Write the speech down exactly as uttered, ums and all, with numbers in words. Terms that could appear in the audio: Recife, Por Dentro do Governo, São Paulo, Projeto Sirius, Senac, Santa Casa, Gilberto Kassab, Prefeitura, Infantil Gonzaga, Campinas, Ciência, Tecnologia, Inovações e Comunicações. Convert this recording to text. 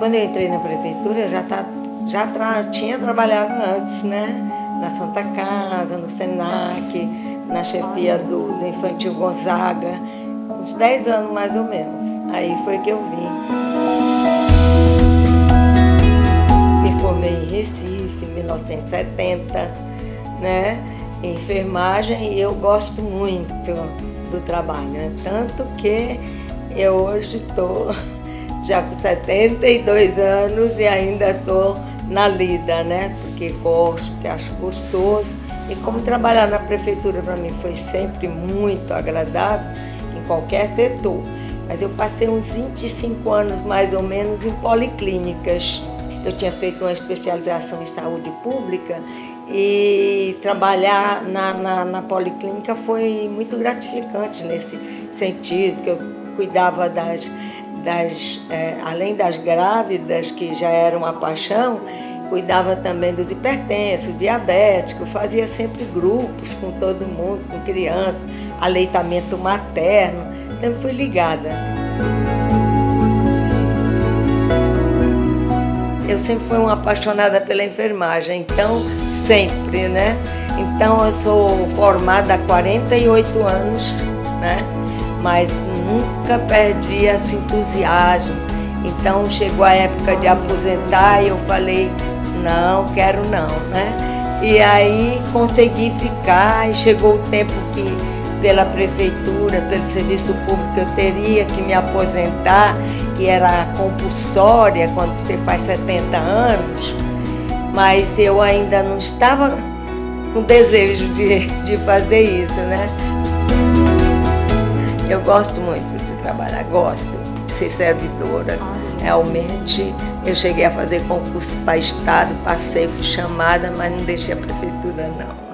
Quando eu entrei na prefeitura, eu já, tá, já tra tinha trabalhado antes, né? Na Santa Casa, no Senac, na chefia do, do Infantil Gonzaga, uns dez anos mais ou menos. Aí foi que eu vim. Me formei em Recife, em mil novecentos e setenta, né? Em enfermagem, e eu gosto muito do trabalho, né? Tanto que eu hoje estou já com setenta e dois anos e ainda estou na lida, né? Porque gosto, porque acho gostoso. E como trabalhar na prefeitura para mim foi sempre muito agradável, em qualquer setor. Mas eu passei uns vinte e cinco anos mais ou menos em policlínicas. Eu tinha feito uma especialização em saúde pública e trabalhar na, na, na policlínica foi muito gratificante nesse sentido, que eu cuidava das, das é, além das grávidas, que já era uma paixão, cuidava também dos hipertensos, diabéticos, fazia sempre grupos com todo mundo, com criança, aleitamento materno, então fui ligada. Eu sempre fui uma apaixonada pela enfermagem, então sempre, né? Então eu sou formada há quarenta e oito anos, né? Mas nunca perdi esse entusiasmo. Então chegou a época de aposentar e eu falei, não, quero não, né? E aí consegui ficar e chegou o tempo que pela prefeitura, pelo serviço público eu teria que me aposentar, que era compulsória quando você faz setenta anos, mas eu ainda não estava com desejo de, de fazer isso, né? Eu gosto muito de trabalhar, gosto de ser servidora. Realmente, eu cheguei a fazer concurso para estado, passei, fui chamada, mas não deixei a prefeitura, não.